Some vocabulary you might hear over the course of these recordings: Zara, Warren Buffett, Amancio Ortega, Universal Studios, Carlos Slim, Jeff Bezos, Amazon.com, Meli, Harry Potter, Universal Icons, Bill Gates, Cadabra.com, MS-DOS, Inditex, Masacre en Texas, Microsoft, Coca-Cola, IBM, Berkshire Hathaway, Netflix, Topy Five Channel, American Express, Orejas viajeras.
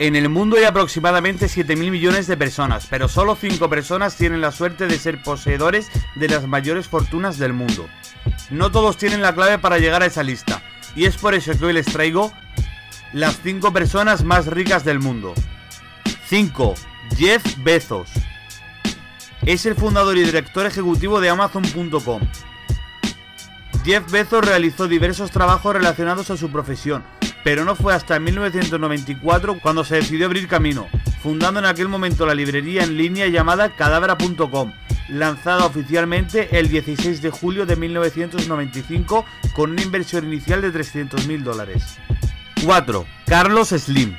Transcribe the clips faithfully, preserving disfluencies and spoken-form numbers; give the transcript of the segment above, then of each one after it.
En el mundo hay aproximadamente siete mil millones de personas, pero solo cinco personas tienen la suerte de ser poseedores de las mayores fortunas del mundo. No todos tienen la clave para llegar a esa lista, y es por eso que hoy les traigo las cinco personas más ricas del mundo. cinco. Jeff Bezos. Es el fundador y director ejecutivo de Amazon punto com. Jeff Bezos realizó diversos trabajos relacionados a su profesión, pero no fue hasta mil novecientos noventa y cuatro cuando se decidió abrir camino, fundando en aquel momento la librería en línea llamada Cadabra punto com, lanzada oficialmente el dieciséis de julio de mil novecientos noventa y cinco con una inversión inicial de trescientos mil dólares. cuatro. Carlos Slim.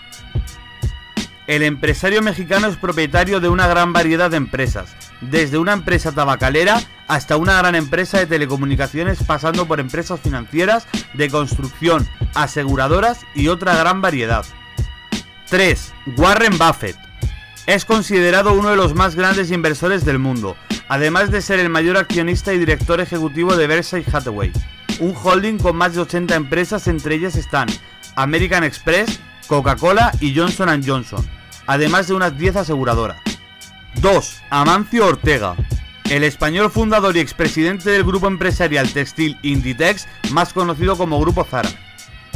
El empresario mexicano es propietario de una gran variedad de empresas, desde una empresa tabacalera hasta una gran empresa de telecomunicaciones, pasando por empresas financieras, de construcción, aseguradoras y otra gran variedad. tres. Warren Buffett. Es considerado uno de los más grandes inversores del mundo, además de ser el mayor accionista y director ejecutivo de Berkshire Hathaway, un holding con más de ochenta empresas, entre ellas están American Express, Coca-Cola y Johnson and Johnson, además de unas diez aseguradoras. dos. Amancio Ortega. El español fundador y expresidente del grupo empresarial textil Inditex, más conocido como Grupo Zara.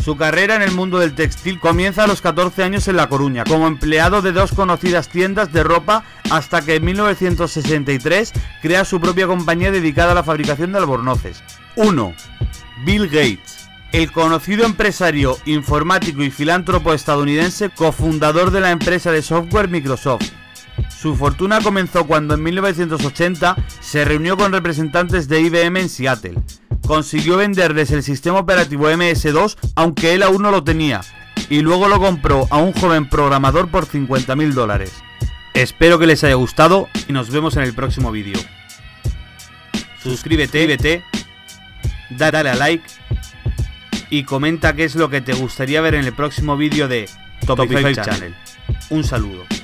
Su carrera en el mundo del textil comienza a los catorce años en La Coruña, como empleado de dos conocidas tiendas de ropa, hasta que en mil novecientos sesenta y tres crea su propia compañía dedicada a la fabricación de albornoces. uno. Bill Gates. El conocido empresario, informático y filántropo estadounidense, cofundador de la empresa de software Microsoft. Su fortuna comenzó cuando en mil novecientos ochenta se reunió con representantes de I B M en Seattle. Consiguió venderles el sistema operativo M S dos, aunque él aún no lo tenía, y luego lo compró a un joven programador por cincuenta mil dólares. Espero que les haya gustado y nos vemos en el próximo vídeo. Suscríbete, vete, dale a like y comenta qué es lo que te gustaría ver en el próximo vídeo de Topy five Channel. Un saludo.